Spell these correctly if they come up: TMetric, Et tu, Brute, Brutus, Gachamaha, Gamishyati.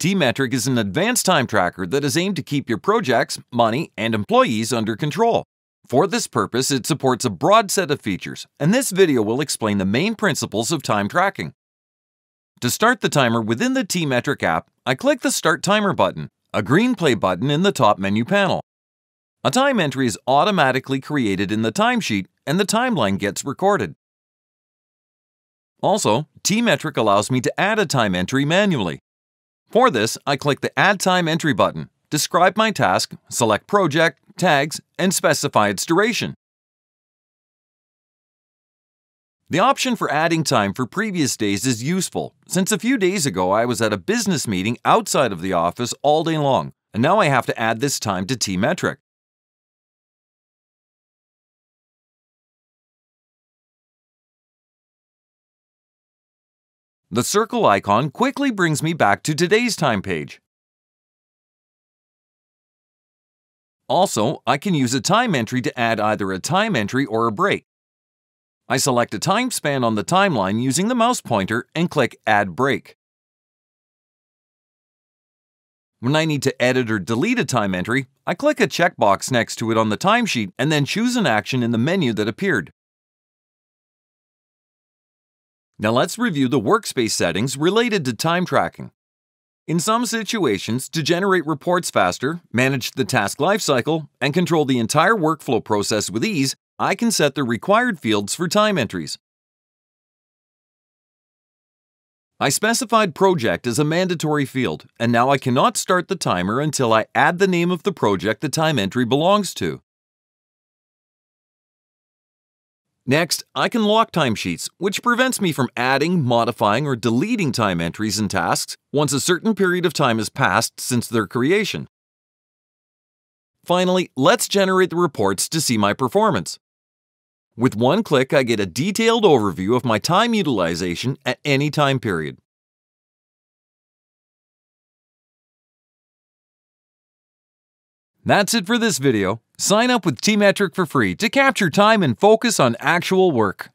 TMetric is an advanced time tracker that is aimed to keep your projects, money, and employees under control. For this purpose, it supports a broad set of features, and this video will explain the main principles of time tracking. To start the timer within the TMetric app, I click the Start Timer button, a green play button in the top menu panel. A time entry is automatically created in the timesheet, and the timeline gets recorded. Also, TMetric allows me to add a time entry manually. For this, I click the Add Time Entry button, describe my task, select Project, Tags, and specify its duration. The option for adding time for previous days is useful, since a few days ago I was at a business meeting outside of the office all day long, and now I have to add this time to TMetric. The circle icon quickly brings me back to today's time page. Also, I can use a time entry to add either a time entry or a break. I select a time span on the timeline using the mouse pointer and click Add Break. When I need to edit or delete a time entry, I click a checkbox next to it on the timesheet and then choose an action in the menu that appeared. Now let's review the workspace settings related to time tracking. In some situations, to generate reports faster, manage the task lifecycle, and control the entire workflow process with ease, I can set the required fields for time entries. I specified project as a mandatory field, and now I cannot start the timer until I add the name of the project the time entry belongs to. Next, I can lock timesheets, which prevents me from adding, modifying, or deleting time entries and tasks once a certain period of time has passed since their creation. Finally, let's generate the reports to see my performance. With one click, I get a detailed overview of my time utilization at any time period. That's it for this video. Sign up with TMetric for free to capture time and focus on actual work.